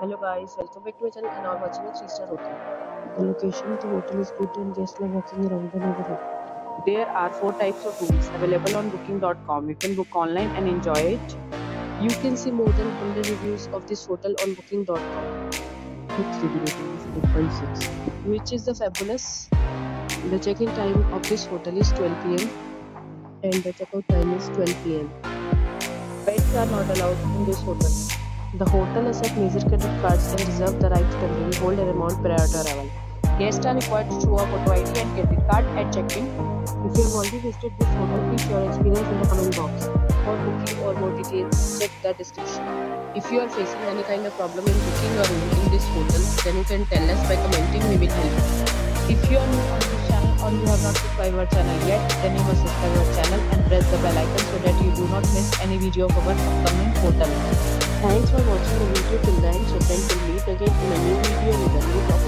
Hello guys, welcome back to my channel and are watching a 3-star hotel. The location of the hotel is good and guests love walking around the neighborhood. There are 4 types of rooms available on booking.com. You can book online and enjoy it. You can see more than 100 reviews of this hotel on booking.com. Its review rating is 8.6, which is the fabulous. The check-in time of this hotel is 12 PM and the check-out time is 12 PM. Pets are not allowed in this hotel. The hotel accepts major credit cards and reserves the right to temporarily hold an amount prior to arrival. Guests are required to show a photo ID and credit card at check-in. If you have already visited this hotel, please share your experience in the comment box. For booking or more details, check the description. If you are facing any kind of problem in booking a room in this hotel, then you can tell us by commenting, we will help you. If you are new on this channel or you have not subscribed our channel yet, then you must subscribe our channel and press the bell icon so that you do not miss any video of our upcoming hotel. Thanks for watching the video till the end. So then we'll meet again in a new video with a new topic.